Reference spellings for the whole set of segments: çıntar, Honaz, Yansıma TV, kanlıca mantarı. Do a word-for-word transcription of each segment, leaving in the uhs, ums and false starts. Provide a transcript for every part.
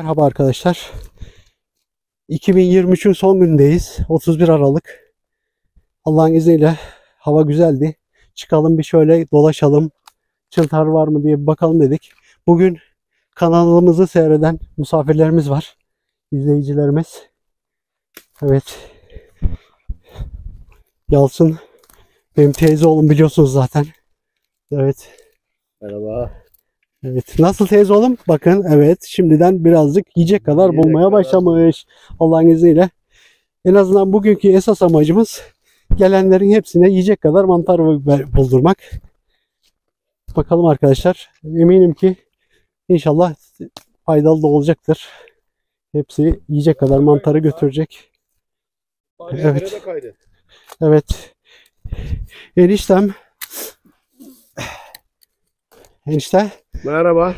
Merhaba arkadaşlar. iki bin yirmi üçün son günündeyiz. otuz bir Aralık. Allah'ın izniyle hava güzeldi. Çıkalım bir şöyle dolaşalım. Çıltar var mı diye bir bakalım dedik. Bugün kanalımızı seyreden misafirlerimiz var. İzleyicilerimiz. Evet. Yalçın benim teyze oğlum, biliyorsunuz zaten. Evet. Merhaba. Evet. Nasıl teyze oğlum? Bakın evet, şimdiden birazcık yiyecek kadar yiyecek bulmaya kadar. başlamış Allah'ın izniyle. En azından bugünkü esas amacımız gelenlerin hepsine yiyecek kadar mantar buldurmak. Bakalım arkadaşlar. Eminim ki inşallah faydalı da olacaktır. Hepsi yiyecek kadar mantarı götürecek. Evet. Evet. Eniştem. Enişte. Merhaba.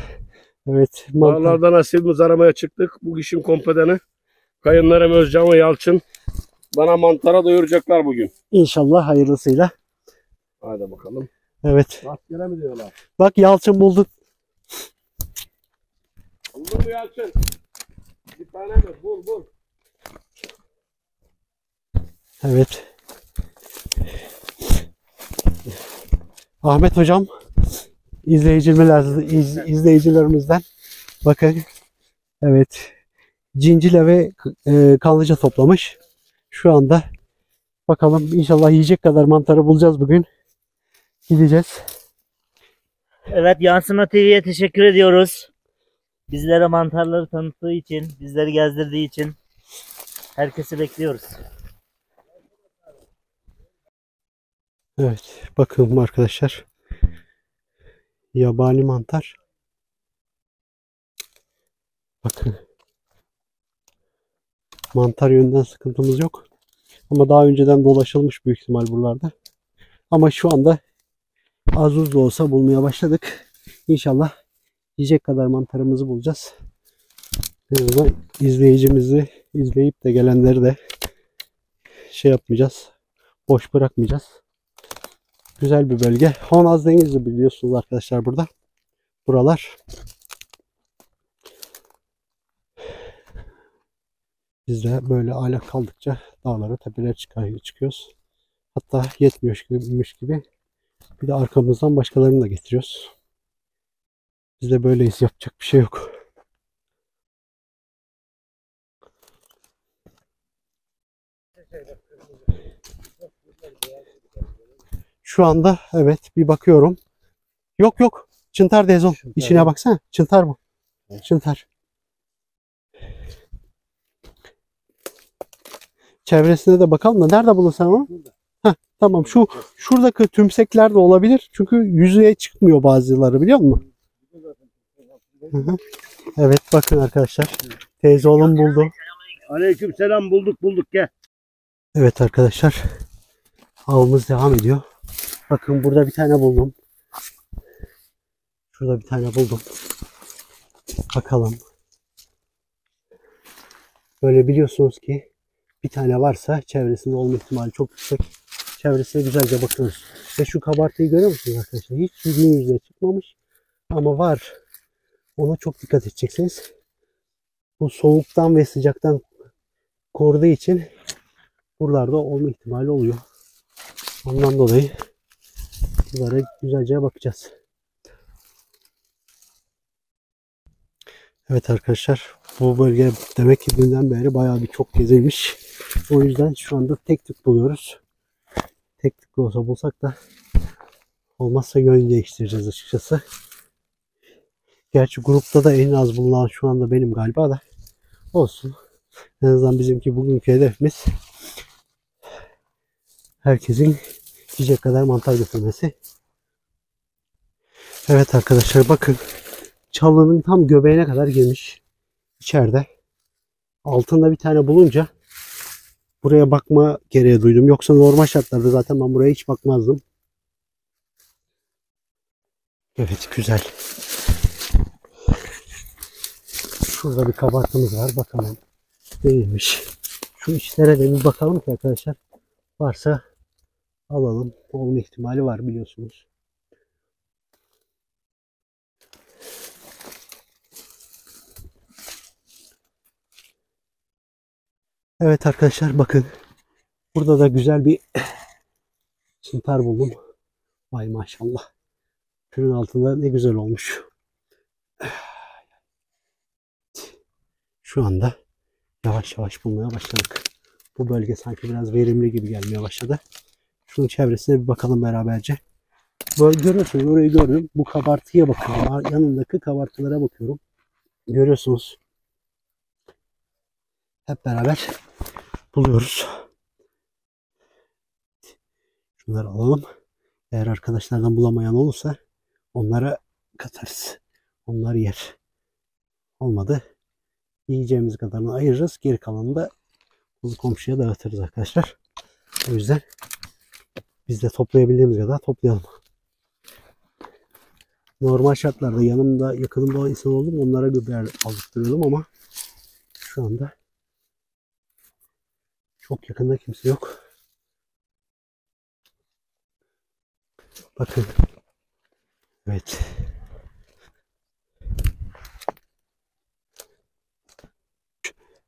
Evet. Bağlardan asil muz aramaya çıktık. Bu işin kompedeni. Kayınlarım Özcan ve Yalçın. Bana mantara doyuracaklar bugün. İnşallah hayırlısıyla. Hadi bakalım. Evet. Rastgele mi diyorlar? Bak Yalçın buldu. Buldun mu Yalçın? Bir tane mi? Bul bul. Evet. Ahmet hocam. İzleyiciler, iz, izleyicilerimizden bakın, evet, cincile ve e, kanlıca toplamış şu anda. Bakalım inşallah yiyecek kadar mantarı bulacağız bugün. Gideceğiz. Evet, Yansıma T V'ye teşekkür ediyoruz. Bizlere mantarları tanıttığı için, bizleri gezdirdiği için herkesi bekliyoruz. Evet, bakalım arkadaşlar. Yabani mantar. Bakın. Mantar yönünden sıkıntımız yok. Ama daha önceden dolaşılmış büyük ihtimal buralarda. Ama şu anda az uz da olsa bulmaya başladık. İnşallah yiyecek kadar mantarımızı bulacağız. En azından izleyicimizi izleyip de gelenleri de şey yapmayacağız. Boş bırakmayacağız. Güzel bir bölge. Honaz denizi biliyorsunuz arkadaşlar burada. Buralar. Biz de böyle aile kaldıkça dağlara, tepelere çıkıyoruz. Hatta yetmiyormuş gibi bir de arkamızdan başkalarını da getiriyoruz. Biz de böyleyiz. Yapacak bir şey yok. Şu anda evet bir bakıyorum. Yok yok. Çıntar dezon. İçine baksana. Çıntar mı? Evet. Çıntar. Çevresine de bakalım da nerede bulursan onu? Heh, tamam, şu şuradaki tümsekler de olabilir. Çünkü yüzeye çıkmıyor bazıları, biliyor musun? Hı -hı. Evet bakın arkadaşlar. Teyze oğlum buldu. Aleykümselam, bulduk bulduk gel. Evet arkadaşlar. Avımız devam ediyor. Bakın burada bir tane buldum. Şurada bir tane buldum. Bakalım. Böyle biliyorsunuz ki bir tane varsa çevresinde olma ihtimali çok yüksek. Çevresine güzelce bakıyoruz. Ve şu kabartıyı görüyor musunuz arkadaşlar? Hiç yüzünün yüzüne çıkmamış. Ama var. Ona çok dikkat edeceksiniz. Bu soğuktan ve sıcaktan koruduğu için buralarda olma ihtimali oluyor. Ondan dolayı bunlara güzelce bakacağız. Evet arkadaşlar, bu bölge demek ki dünden beri bayağı bir çok gezilmiş. O yüzden şu anda tek tük buluyoruz. Tek tük olsa bulsak da olmazsa yön değiştireceğiz açıkçası. Gerçi grupta da en az bulunan şu anda benim galiba da olsun. En azından bizimki bugünkü hedefimiz herkesin yiyecek kadar mantar götürmesi. Evet arkadaşlar bakın. Çalının tam göbeğine kadar girmiş. İçeride. Altında bir tane bulunca buraya bakma gereği duydum. Yoksa normal şartlarda zaten ben buraya hiç bakmazdım. Evet güzel. Şurada bir kabartımız var. Bakalım. Değilmiş. Şu içlere de bir bakalım ki arkadaşlar. Varsa alalım. Olma ihtimali var biliyorsunuz. Evet arkadaşlar, bakın. Burada da güzel bir süper buldum. Vay maşallah. Şunun altında ne güzel olmuş. Şu anda yavaş yavaş bulmaya başladık. Bu bölge sanki biraz verimli gibi gelmeye başladı. Şunun çevresine bir bakalım beraberce. Böyle görüyorsunuz, orayı görüyorum. Bu kabartıya bakıyorum. Yanındaki kabartılara bakıyorum. Görüyorsunuz. Hep beraber buluyoruz. Şunları alalım. Eğer arkadaşlardan bulamayan olursa onlara katarız. Onlar yer. Olmadı, yiyeceğimiz kadarını ayırırız. Geri kalanını da komşuya dağıtırız arkadaşlar. O yüzden biz de toplayabildiğimiz kadar toplayalım. Normal şartlarda yanımda, yakınımda insan oldum, onlara gübre aldırıyordum ama şu anda çok yakında kimse yok. Bakın. Evet.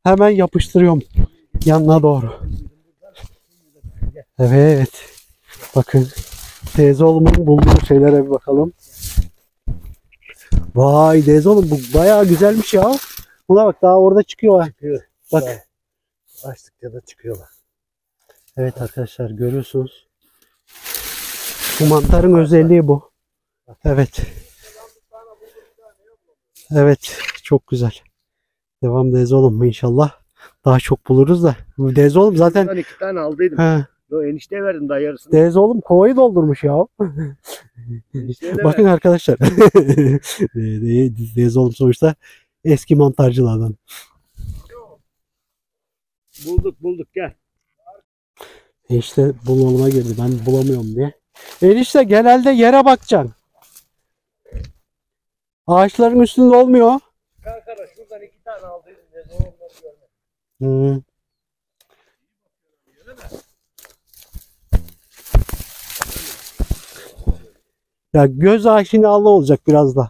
Hemen yapıştırıyorum yanına doğru. Evet. Bakın. Teyze oğlumun bulduğu şeylere bir bakalım. Vay teyze oğlum, bu bayağı güzelmiş ya. Buna bak, daha orada çıkıyor. Çıkıyor. Bak. Açtıkça da çıkıyorlar. Evet arkadaşlar, görüyorsunuz. Bu mantarın özelliği bu. Evet. Evet. Çok güzel. Devam teyze oğlum, inşallah daha çok buluruz da. Teyze oğlum zaten. Ben iki tane aldıydım. He. Yo, enişteye verdim daha yarısını. Teyze oğlum kovayı doldurmuş ya. Bakın arkadaşlar. Teyze oğlum sonuçta eski mantarcılardan. Bulduk bulduk, gel. Enişte bunalıma girdi, ben bulamıyorum diye. Enişte genelde yere bakacaksın. Ağaçların üstünde olmuyor. Arkadaş şuradan iki tane aldıydım. Hmm. Ya göz aşinalı olacak biraz da.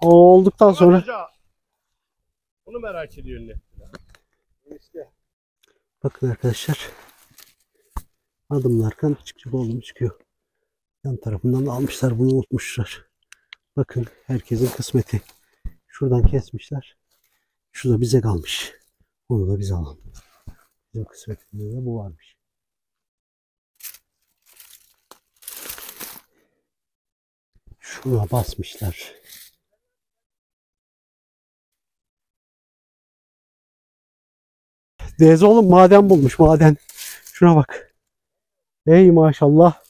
O olduktan sonra. Bunu merak ediyorum. İşte. Bakın arkadaşlar. Adımlar kan çık çık oğlum çıkıyor. Yan tarafından almışlar, bunu unutmuşlar. Bakın, herkesin kısmeti. Şuradan kesmişler. Şu da bize kalmış. Onu da biz alalım. Bizim kısmetimizde de bu varmış. Şuna basmışlar. Teyze oğlum maden bulmuş, maden. Şuna bak. Ey maşallah.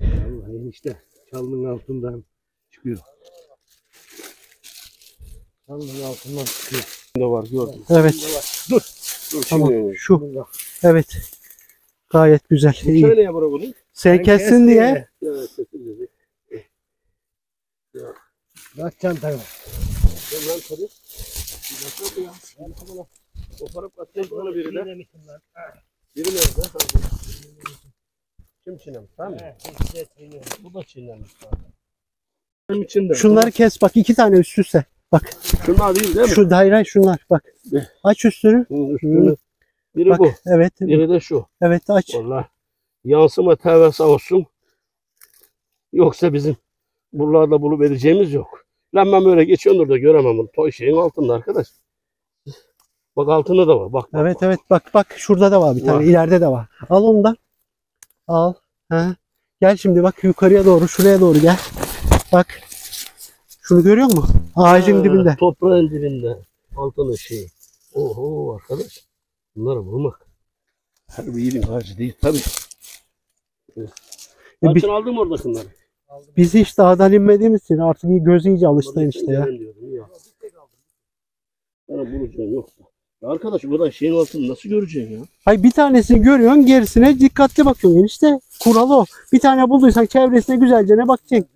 Vallahi işte çalının altından çıkıyor. Çalının altından çıkıyor. Bunda var, gördüm. Evet. Var. Dur. Dur. Tamam. Şimdi şu. Bunda. Evet. Gayet güzel. Şöyle ya bura bunu. Sen kessin diye. Evet, kesin. Ya. Bak çantayı. Lan karı. Nasıl ya? Ben kabul. Koparıp atacağız bana birine. Birine de. Kim çiğnemiş? Tamam. Bu da çiğnemiş zaten. Benim içinde. Şunları kes bak, iki tane üst üste. Bak. Şunlar değil değil mi? Şu daire, şunlar bak. Aç üstünü. Üstünü. Biri bak, bu. Evet. Biri de şu. Evet, aç. Vallahi. Yansıma T V sağ olsun. Yoksa bizim buralarda bulup vereceğimiz yok. Lan ben böyle geçiyordur da göremem bunu. Toy şeyin altında arkadaş. Bak altında da var. Bak, bak, evet bak. Evet bak bak, şurada da var bir tane. Var. İleride de var. Al ondan. Al. Ha. Gel şimdi bak yukarıya doğru, şuraya doğru gel. Bak. Şunu görüyor musun? Ağacın ha, dibinde. Toprağın dibinde. Altında şey. Oho arkadaş. Bunları bulmak. Her bir yerin ağacı değil tabii. Kaçın aldın mı oradakınları? Biz hiç dağdan inmediğimiz için artık göz iyice alıştı işte ya. Ya. Bana bulacağım yok. Arkadaş buradan şeyin altını nasıl göreceğim ya? Hayır, bir tanesini görüyorsun, gerisine dikkatli bakıyorsun işte. Kuralı o. Bir tane bulduysan çevresine güzelce ne bakacaksın?